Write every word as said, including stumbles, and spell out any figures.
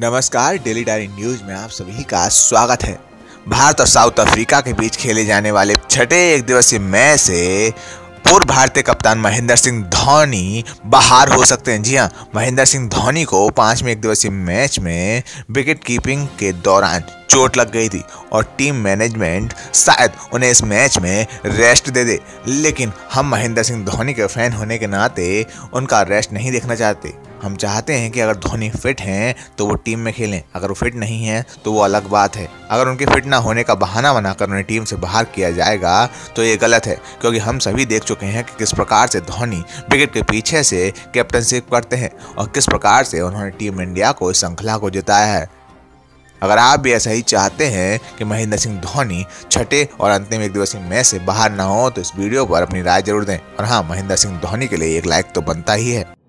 नमस्कार, daily diary news में आप सभी का स्वागत है। भारत और साउथ अफ्रीका के बीच खेले जाने वाले छठे एक दिवसीय मैच से पूर्व भारतीय कप्तान महेंद्र सिंह धोनी बाहर हो सकते हैं। जी हां, महेंद्र सिंह धोनी को पाँचवें एक दिवसीय मैच में विकेट कीपिंग के दौरान चोट लग गई थी और टीम मैनेजमेंट शायद उन्हें इस मैच में रेस्ट दे दे, लेकिन हम महेंद्र सिंह धोनी के फैन होने के नाते उनका रेस्ट नहीं देखना चाहते। हम चाहते हैं कि अगर धोनी फिट हैं तो वो टीम में खेलें, अगर वो फिट नहीं हैं तो वो अलग बात है। अगर उनके फिट ना होने का बहाना बनाकर उन्हें टीम से बाहर किया जाएगा तो ये गलत है, क्योंकि हम सभी देख चुके हैं कि किस प्रकार से धोनी विकेट के पीछे से कैप्टनशिप करते हैं और किस प्रकार से उन्होंने टीम इंडिया को इस श्रृंखला को जिताया है। अगर आप भी ऐसा ही चाहते हैं कि महेंद्र सिंह धोनी छठे और अंतिम एक दिवसीय मैच से बाहर ना हो तो इस वीडियो पर अपनी राय जरूर दें। और हाँ, महेंद्र सिंह धोनी के लिए एक लाइक तो बनता ही है।